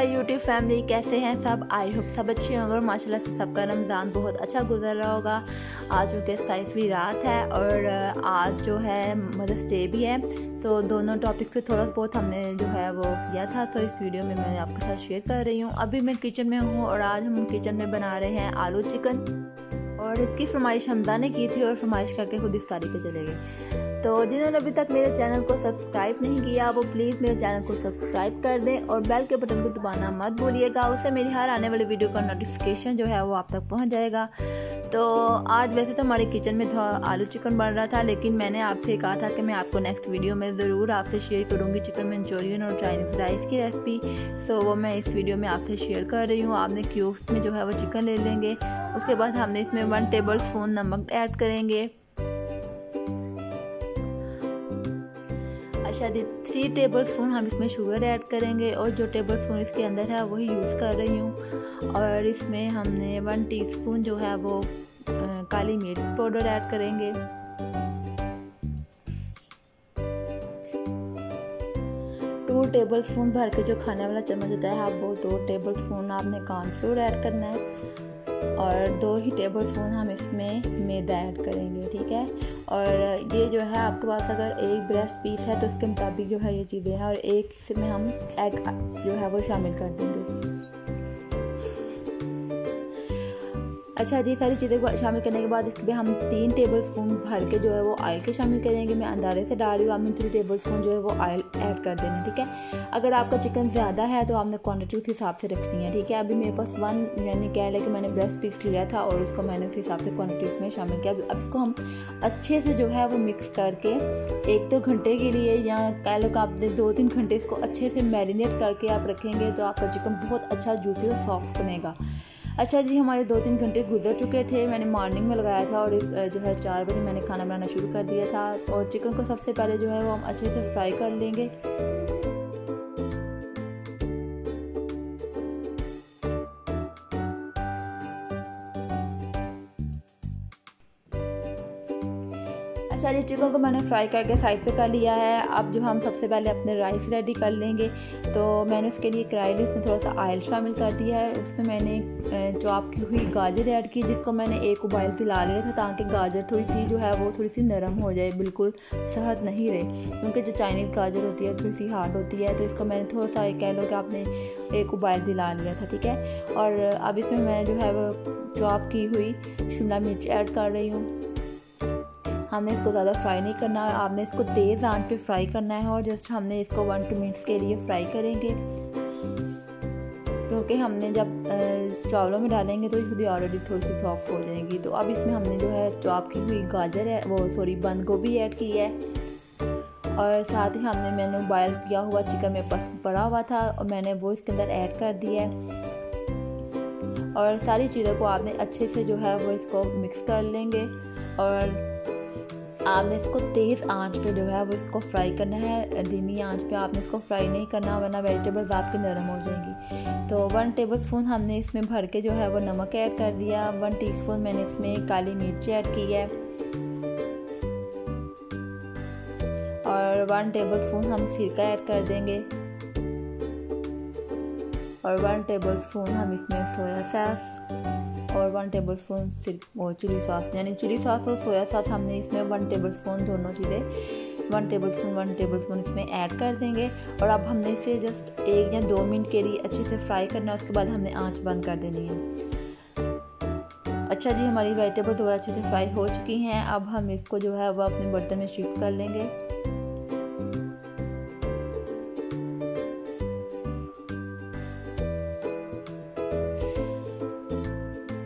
माई YouTube family कैसे हैं सब। आई होप सब अच्छे होंगे और माशाल्लाह से सबका रमज़ान बहुत अच्छा गुजर रहा होगा। आज जो कि 27वीं रात है और आज जो है मदर्स डे भी है, तो दोनों टॉपिक पे थोड़ा बहुत हमने जो है वो किया था, तो इस वीडियो में मैं आपके साथ शेयर कर रही हूँ। अभी मैं किचन में हूँ और आज हम किचन में बना रहे हैं आलू चिकन, और इसकी फरमाइश हमदा ने की थी और फरमाइश करके खुद इफ्तारी पे चले गए। तो जिन्होंने अभी तक मेरे चैनल को सब्सक्राइब नहीं किया वो प्लीज़ मेरे चैनल को सब्सक्राइब कर दें और बेल के बटन को दबाना मत भूलिएगा, उससे मेरी हर आने वाली वीडियो का नोटिफिकेशन जो है वो आप तक पहुंच जाएगा। तो आज वैसे तो हमारे किचन में आलू चिकन बन रहा था, लेकिन मैंने आपसे कहा था कि मैं आपको नेक्स्ट वीडियो में ज़रूर आपसे शेयर करूँगी चिकन मंचूरियन और चाइनीज़ राइस की रेसिपी, सो वो मैं इस वीडियो में आपसे शेयर कर रही हूँ। आपने क्यूब्स में जो है वो चिकन ले लेंगे, उसके बाद हमने इसमें 1 टेबल स्पून नमक ऐड करेंगे, शायद 3 टेबल स्पून हम इसमें शुगर ऐड करेंगे, और जो टेबल स्पून इसके अंदर है वही यूज़ कर रही हूँ। और इसमें हमने 1 टीस्पून जो है वो काली मिर्च पाउडर ऐड करेंगे। टू टेबल स्पून भर के जो खाने वाला चम्मच होता है आप वो 2 टेबल स्पून आपने कॉर्नफ्लोर ऐड करना है, और 2 ही टेबल स्पून हम इसमें मैदा ऐड करेंगे, ठीक है। और ये जो है आपके पास अगर एक ब्रेस्ट पीस है तो उसके मुताबिक जो है ये चीज़ें हैं, और एक इसमें हम एग जो है वो शामिल कर देंगे। अच्छा जी, सारी चीज़ें को शामिल करने के बाद इसमें हम 3 टेबल स्पून भर के जो है वो ऑयल के शामिल करेंगे। मैं अंदाजे से डाल रही हूँ, आपने 3 टेबल स्पून जो है वो ऑयल ऐड कर देना, ठीक है। अगर आपका चिकन ज़्यादा है तो आपने क्वांटिटी उस हिसाब से रखनी है, ठीक है। अभी मेरे पास 1 यानी क्या है कि मैंने ब्रेस्ट पीस लिया था और उसको मैंने उस हिसाब से क्वान्टिटी उसमें शामिल किया। अब इसको हम अच्छे से जो है वो मिक्स करके 1-2 घंटे के लिए या कह लो आप 2-3 घंटे इसको अच्छे से मैरिनेट करके आप रखेंगे तो आपका चिकन बहुत अच्छा जूसी और सॉफ्ट बनेगा। अच्छा जी, हमारे 2-3 घंटे गुजर चुके थे, मैंने मॉर्निंग में लगाया था और जो है 4 बजे मैंने खाना बनाना शुरू कर दिया था। और चिकन को सबसे पहले जो है वो हम अच्छे से फ्राई कर लेंगे। अच्छा जी, चिकन को मैंने फ्राई करके साइड पे कर लिया है। अब जो हम सबसे पहले अपने राइस रेडी कर लेंगे, तो मैंने उसके लिए कढ़ाई ली, उसमें थोड़ा सा ऑयल शामिल कर दिया है। उसमें मैंने चॉप की हुई गाजर ऐड की, जिसको मैंने 1 उबाइल दिला लिया था ताकि गाजर थोड़ी सी जो है वो थोड़ी सी नरम हो जाए, बिल्कुल सहत नहीं रहे, क्योंकि जो चाइनीज़ गाजर होती है थोड़ी सी हार्ड होती है। तो इसको मैंने थोड़ा सा कह लो कि आपने 1 उबाइल दिला लिया था, ठीक है। और अब इसमें मैं जो है वो चॉप की हुई शिमला मिर्च ऐड कर रही हूँ। हमने इसको ज़्यादा फ्राई नहीं करना है, आपने इसको तेज़ आंच पे फ्राई करना है, और जस्ट हमने इसको 1-2 मिनट्स के लिए फ्राई करेंगे, क्योंकि हमने जब चावलों में डालेंगे तो खुद ही ऑलरेडी थोड़ी सी सॉफ्ट हो जाएगी। तो अब इसमें हमने जो है चॉप की हुई गाजर है वो बंद गोभी ऐड की है, और साथ ही मैंने बॉयल किया हुआ चिकन में पड़ा हुआ था और मैंने वो इसके अंदर ऐड कर दिया है। और सारी चीज़ों को आपने अच्छे से जो है वो इसको मिक्स कर लेंगे, और आपने इसको तेज़ आंच पे जो है वो इसको फ्राई करना है। धीमी आंच पे आपने इसको फ्राई नहीं करना, वरना वेजिटेबल्स आपकी नरम हो जाएंगी। तो 1 टेबल स्पून हमने इसमें भर के जो है वो नमक ऐड कर दिया, 1 टीस्पून मैंने इसमें काली मिर्च ऐड की है, और 1 टेबल स्पून हम सिरका ऐड कर देंगे, और 1 टेबल स्पून हम इसमें सोया सॉस और 1 टेबल स्पून सिर्फ चिली सॉस, यानी चिली सॉस और सोया सॉस हमने इसमें 1 टेबल स्पून दोनों चीज़ें 1 टेबल स्पून इसमें ऐड कर देंगे। और अब हमने इसे जस्ट 1 या 2 मिनट के लिए अच्छे से फ्राई करना है, उसके बाद हमने आंच बंद कर देनी है। अच्छा जी, हमारी वेजिटेबल दोबारा अच्छे से फ्राई हो चुकी हैं। अब हम इसको जो है वह अपने बर्तन में शिफ्ट कर लेंगे।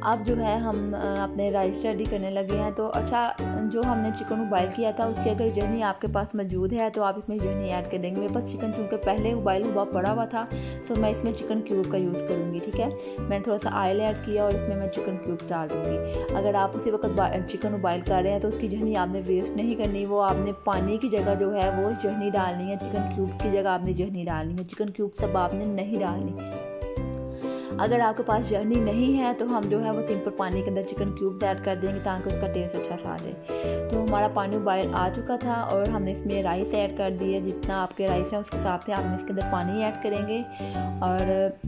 अब जो है हम अपने राइस रेडी करने लगे हैं। तो अच्छा, जो हमने चिकन उबाइल किया था उसकी अगर जहनी आपके पास मौजूद है तो आप इसमें जहनी ऐड कर देंगे। मेरे पास चिकन चूँकि पहले उबाइल हुआ पड़ा हुआ था, तो मैं इसमें चिकन क्यूब का यूज़ करूँगी, ठीक है। मैंने थोड़ा सा ऑयल ऐड किया और इसमें मैं चिकन क्यूब डाल दूँगी। अगर आप उसी वक्त चिकन उबाइल कर रहे हैं तो उसकी जहनी आपने वेस्ट नहीं करनी, वो आपने पानी की जगह जो है वो जहनी डालनी है, चिकन क्यूब्स की जगह आपने जहनी डालनी है, चिकन क्यूब्स सब आपने नहीं डालनी। अगर आपके पास जर्नी नहीं है तो हम जो है वो सिंपल पानी के अंदर चिकन क्यूब्स ऐड कर देंगे ताकि उसका टेस्ट अच्छा सा आ जाए। तो हमारा पानी बॉयल आ चुका था और हमने इसमें राइस ऐड कर दिए। जितना आपके राइस है उसके हिसाब से आप इसके अंदर पानी ऐड करेंगे। और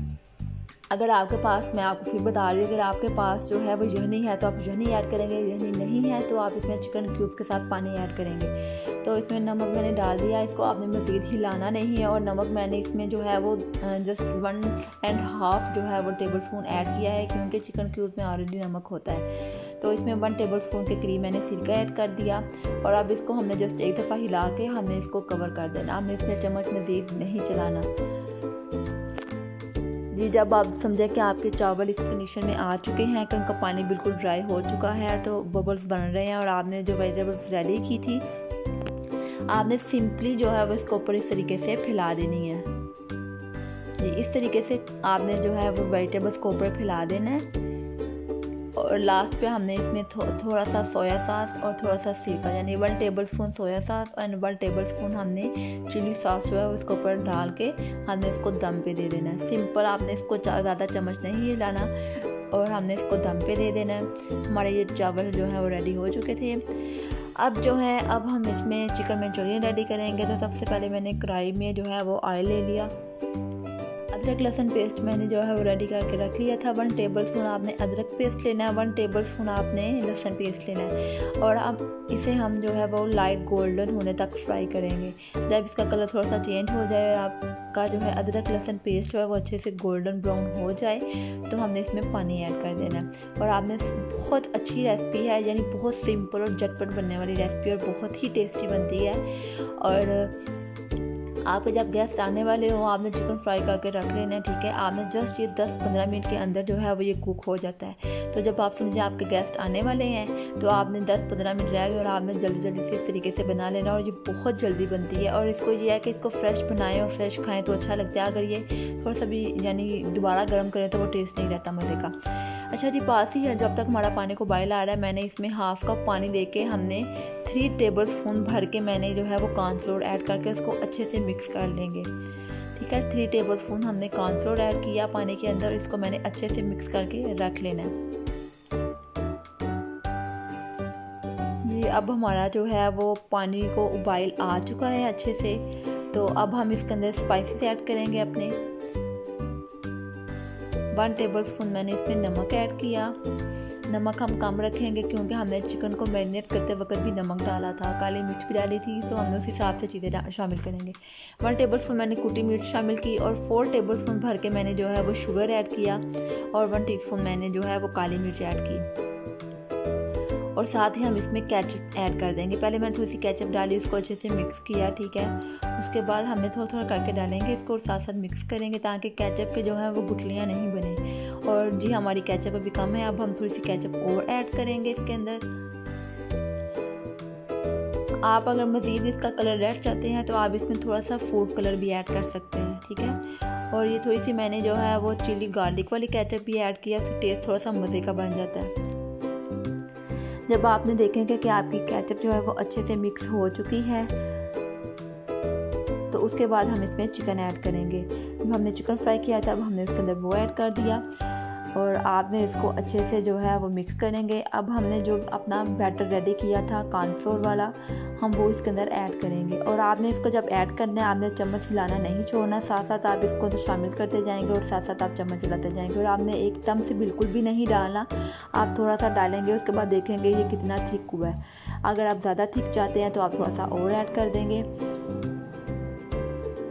अगर आपके पास, मैं आपको फिर बता रही हूँ, अगर आपके पास जो है वो जहनी है तो आप जहनी ऐड करेंगे, जहनी नहीं है तो आप इसमें चिकन क्यूब्स के साथ पानी ऐड करेंगे। तो इसमें नमक मैंने डाल दिया, इसको आपने मज़ीद हिलाना नहीं है। और नमक मैंने इसमें जो है वो जस्ट 1.5 जो है वो टेबल स्पून ऐड किया है क्योंकि चिकन क्यूब्स में ऑलरेडी नमक होता है। तो इसमें 1 टेबल स्पून के करीब मैंने सिरका ऐड कर दिया और अब इसको हमने जस्ट एक दफ़ा हिला के हमें इसको कवर कर देना। हमने इसमें चम्मच मज़ीद नहीं चलाना जी। जब आप समझें कि आपके चावल इस कंडीशन में आ चुके हैं कि उनका पानी बिल्कुल ड्राई हो चुका है तो बबल्स बन रहे हैं और आपने जो वेजिटेबल्स रेडी की थी आपने सिंपली जो है वो इसको ऊपर इस तरीके से फैला देनी है जी। इस तरीके से आपने जो है वो वेजिटेबल्स को ऊपर फैला देना है। और लास्ट पे हमने इसमें थोड़ा सा सोया सॉस और थोड़ा सा सिरका, यानी 1 टेबल स्पून सोया सॉस और 1 टेबल स्पून हमने चिली सॉस जो है उसके ऊपर डाल के हमने इसको दम पे दे देना है। सिंपल, आपने इसको ज़्यादा चम्मच नहीं हिलाना और हमने इसको दम पे दे देना है। हमारे ये चावल जो है वो रेडी हो चुके थे। अब जो है अब हम इसमें चिकन मंचूरियन रेडी करेंगे। तो सबसे पहले मैंने कढ़ाई में जो है वो ऑयल ले लिया। अदरक लहसुन पेस्ट मैंने जो है वो रेडी करके रख लिया था। 1 टेबल स्पून आपने अदरक पेस्ट लेना है, 1 टेबल स्पून आपने लहसुन पेस्ट लेना है। और अब इसे हम जो है वो लाइट गोल्डन होने तक फ्राई करेंगे। जब इसका कलर थोड़ा सा चेंज हो जाए और आपका जो है अदरक लहसुन पेस्ट जो है वो अच्छे से गोल्डन ब्राउन हो जाए तो हमने इसमें पानी ऐड कर देना है। और आपने बहुत अच्छी रेसिपी है, यानी बहुत सिंपल और झटपट बनने वाली रेसिपी और बहुत ही टेस्टी बनती है। और आपके जब गेस्ट आने वाले हो आपने चिकन फ्राई करके रख लेना है, ठीक है। आपने जस्ट ये 10-15 मिनट के अंदर जो है वो ये कुक हो जाता है। तो जब आप समझे आपके गेस्ट आने वाले हैं तो आपने 10-15 मिनट रह गए और आपने जल्दी जल्दी से इस तरीके से बना लेना। और ये बहुत जल्दी बनती है और इसको ये है कि इसको फ्रेश बनाएं और फ्रेश खाएँ तो अच्छा लगता है। अगर ये थोड़ा सा भी यानी दोबारा गर्म करें तो वो टेस्ट नहीं रहता मज़े का। अच्छा जी, पास ही है जब तक हमारा पानी को बॉयल आ रहा है मैंने इसमें 1/2 कप पानी लेके हमने 3 टेबल स्पून भर के मैंने जो है वो कॉर्नफ्लोर ऐड करके उसको अच्छे से मिक्स कर लेंगे, ठीक है। 3 टेबल स्पून हमने कॉर्नफ्लोर ऐड किया पानी के अंदर, इसको मैंने अच्छे से मिक्स करके रख लेना है जी। अब हमारा जो है वो पानी को उबाइल आ चुका है अच्छे से। तो अब हम इसके अंदर स्पाइसेस ऐड करेंगे अपने। 1 टेबल स्पून मैंने इसमें नमक ऐड किया। नमक हम कम रखेंगे क्योंकि हमने चिकन को मैरिनेट करते वक्त भी नमक डाला था, काली मिर्च भी डाली थी, तो हमने उस हिसाब से चीज़ें शामिल करेंगे। 1 टेबल स्पून मैंने कुटी मिर्च शामिल की और 4 टेबल स्पून भर के मैंने जो है वो शुगर ऐड किया और 1 टीस्पून मैंने जो है वो काली मिर्च ऐड की। और साथ ही हम इसमें केचप ऐड कर देंगे। पहले मैंने थोड़ी सी केचप डाली, उसको अच्छे से मिक्स किया, ठीक है। उसके बाद हमने थोड़ा थोड़ा करके डालेंगे इसको और साथ साथ मिक्स करेंगे ताकि केचप के जो है वो गुठलियाँ नहीं बने। और जी हमारी केचप अभी कम है, अब हम थोड़ी सी केचप और ऐड करेंगे इसके अंदर। आप अगर मज़ीद इसका कलर रेड चाहते हैं तो आप इसमें थोड़ा सा फूड कलर भी ऐड कर सकते हैं, ठीक है। और ये थोड़ी सी मैंने जो है वो चिली गार्लिक वाली केचप भी ऐड किया, उससे टेस्ट थोड़ा सा मज़े का बन जाता है। जब आपने देखेंगे कि आपकी केचप जो है वो अच्छे से मिक्स हो चुकी है तो उसके बाद हम इसमें चिकन ऐड करेंगे। जो हमने चिकन फ्राई किया था अब हमने उसके अंदर वो ऐड कर दिया और आपने इसको अच्छे से जो है वो मिक्स करेंगे। अब हमने जो अपना बैटर रेडी किया था कॉर्नफ्लोर वाला हम वो इसके अंदर ऐड करेंगे। और आपने इसको जब ऐड करना है आपने चम्मच हिलाना नहीं छोड़ना, साथ साथ आप इसको तो शामिल करते जाएंगे और साथ साथ आप चम्मच हिलाते जाएंगे। और आपने एकदम से बिल्कुल भी नहीं डालना, आप थोड़ा सा डालेंगे उसके बाद देखेंगे ये कितना थिक हुआ है। अगर आप ज़्यादा थिक चाहते हैं तो आप थोड़ा सा और ऐड कर देंगे।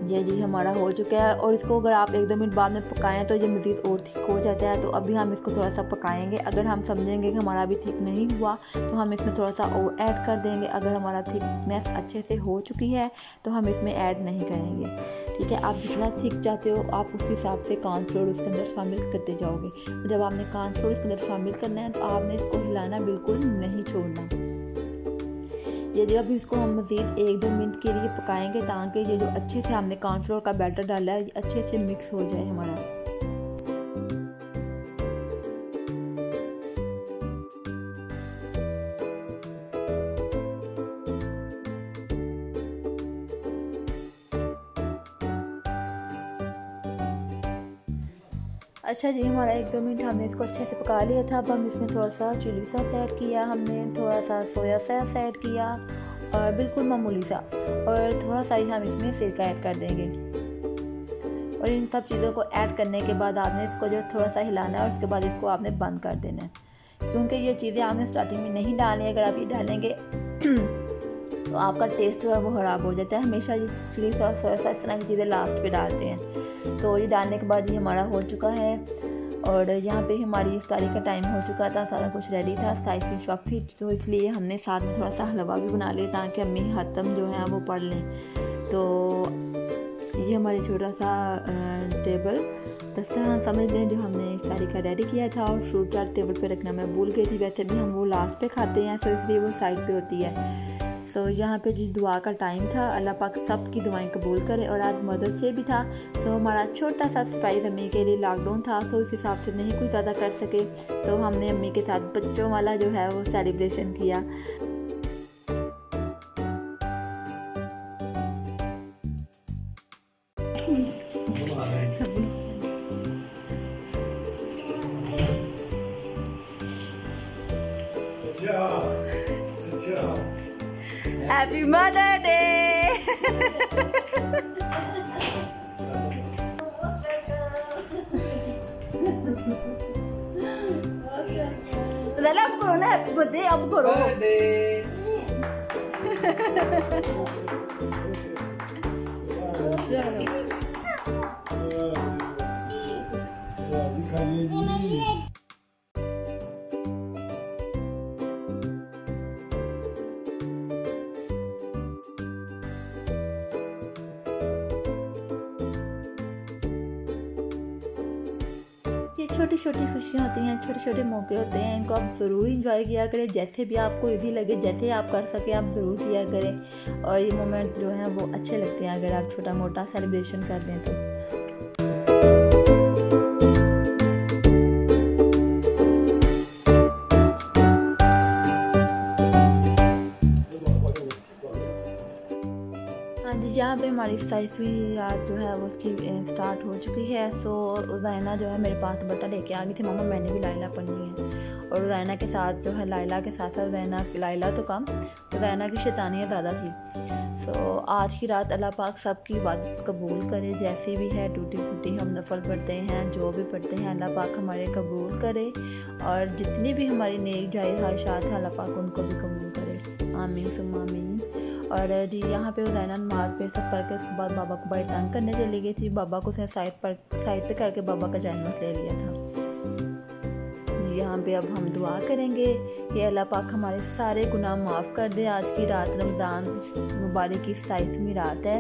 ये जी हमारा हो चुका है और इसको अगर आप 1-2 मिनट बाद में पकाएं तो ये मज़ीद और थिक हो जाता है। तो अभी हम इसको थोड़ा सा पकाएंगे। अगर हम समझेंगे कि हमारा अभी थिक नहीं हुआ तो हम इसमें थोड़ा सा और ऐड कर देंगे। अगर हमारा थिकनेस अच्छे से हो चुकी है तो हम इसमें ऐड नहीं करेंगे, ठीक है। आप जितना थिक चाहते हो आप उस हिसाब से कॉर्नफ्लोर उसके अंदर शामिल करते जाओगे। जब आपने कॉर्नफ्लोर उसके अंदर शामिल करना है तो आपने इसको हिलाना बिल्कुल नहीं छोड़ना। ये जो अभी इसको हम मज़ीद 1-2 मिनट के लिए पकाएंगे ताकि ये जो अच्छे से हमने कॉर्नफ्लोर का बैटर डाला है ये अच्छे से मिक्स हो जाए हमारा। अच्छा जी, हमारा एक दो मिनट हमने इसको अच्छे से पका लिया था। अब हम इसमें थोड़ा सा चिली सॉस ऐड किया, हमने थोड़ा सा सोया सॉस ऐड किया और बिल्कुल मामूली सा, और थोड़ा सा ही हम इसमें सिरका ऐड कर देंगे। और इन सब चीज़ों को ऐड करने के बाद आपने इसको जो थोड़ा सा हिलाना है और उसके बाद इसको आपने बंद कर देना है, क्योंकि ये चीज़ें आपने स्टार्टिंग में नहीं डाली। अगर आप ये डालेंगे तो आपका टेस्ट जो है वो ख़राब हो जाता है। हमेशा ये चिली सॉस सोया सॉस इस तरह की चीज़ें लास्ट पे डालते हैं। तो ये डालने के बाद ये हमारा हो चुका है और यहाँ पे हमारी इफ्तारी का टाइम हो चुका था, सारा कुछ रेडी था। साइफी शॉफी तो इसलिए हमने साथ में थोड़ा सा हलवा भी बना लिया ताकि अम्मी हतम जो है वो पढ़ लें। तो ये हमारे छोटा सा टेबल दस्तरखान समझ लें जो हमने इफ्तारी का रेडी किया था। और फ्रूट चाट टेबल पे रखना मैं भूल गई थी, वैसे भी हम वो लास्ट पे खाते हैं तो इसलिए वो साइड पे होती है। तो यहाँ पे जी दुआ का टाइम था, अल्लाह पाक सब की दुआएं कबूल करे। और आज मदरस डे भी था, तो हमारा छोटा सा सरप्राइज़ अम्मी के लिए लॉकडाउन था, तो उस हिसाब से नहीं कुछ ज़्यादा कर सके, तो हमने अम्मी के साथ बच्चों वाला जो है वो सेलिब्रेशन किया। Happy Mother Day! Lala, ab karo na happy birthday, ab karo. Birthday. Chalo. छोटी छोटी खुशियाँ होती हैं, छोटे छोटे मौके होते हैं, इनको आप ज़रूर इंजॉय किया करें। जैसे भी आपको इजी लगे, जैसे आप कर सकें आप ज़रूर किया करें। और ये मोमेंट जो हैं वो अच्छे लगते हैं अगर आप छोटा मोटा सेलिब्रेशन कर दें तो। यहाँ पे हमारी 27वीं रात जो है वो उसकी स्टार्ट हो चुकी है। सो ज़ैना जो है मेरे पास दुपट्टा लेके आ गई थी, मामा मैंने भी लायला पढ़नी है। और ज़ैना के साथ जो है लायला के साथ साथ लायला तो कम ज़ैना की शैतानियत ज़्यादा थी। सो आज की रात अल्लाह पाक सब की इबादत कबूल करे, जैसी भी है टूटी फूटी हम नफल पढ़ते हैं, जो भी पढ़ते हैं अल्लाह पाक हमारे कबूल करे। और जितनी भी हमारी नेक जायज़ ख्वाहिशात हैं अल्लाह पाक उनको भी कबूल करे, आमीन सुम्मा आमीन। और जी यहाँ पे उदयना नमाज पे सब पढ़ के उसके बाद बाबा को बाहर तंग करने चली गई थी। बाबा को उसने साइड पे करके बाबा का जानवस ले लिया था। यहाँ पे अब हम दुआ करेंगे कि अल्लाह पाक हमारे सारे गुनाह माफ़ कर दे। आज की रात रमज़ान मुबारक की 27वीं रात है,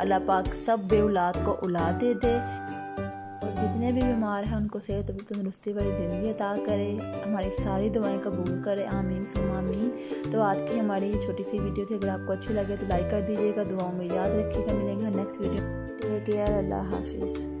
अल्लाह पाक सब बेउलाद को औलाद दे दे। और जितने भी बीमार हैं उनको सेहत और तंदुरुस्ती वाली ज़िंदगी अता करे, हमारी सारी दुआएं कबूल करे, आमीन सुम्मा आमीन। तो आज की हमारी ये छोटी सी वीडियो थी, अगर आपको अच्छी लगे तो लाइक कर दीजिएगा, दुआओं में याद रखिएगा। मिलेंगे नेक्स्ट वीडियो, टेक केयर, अल्लाह हाफिज़।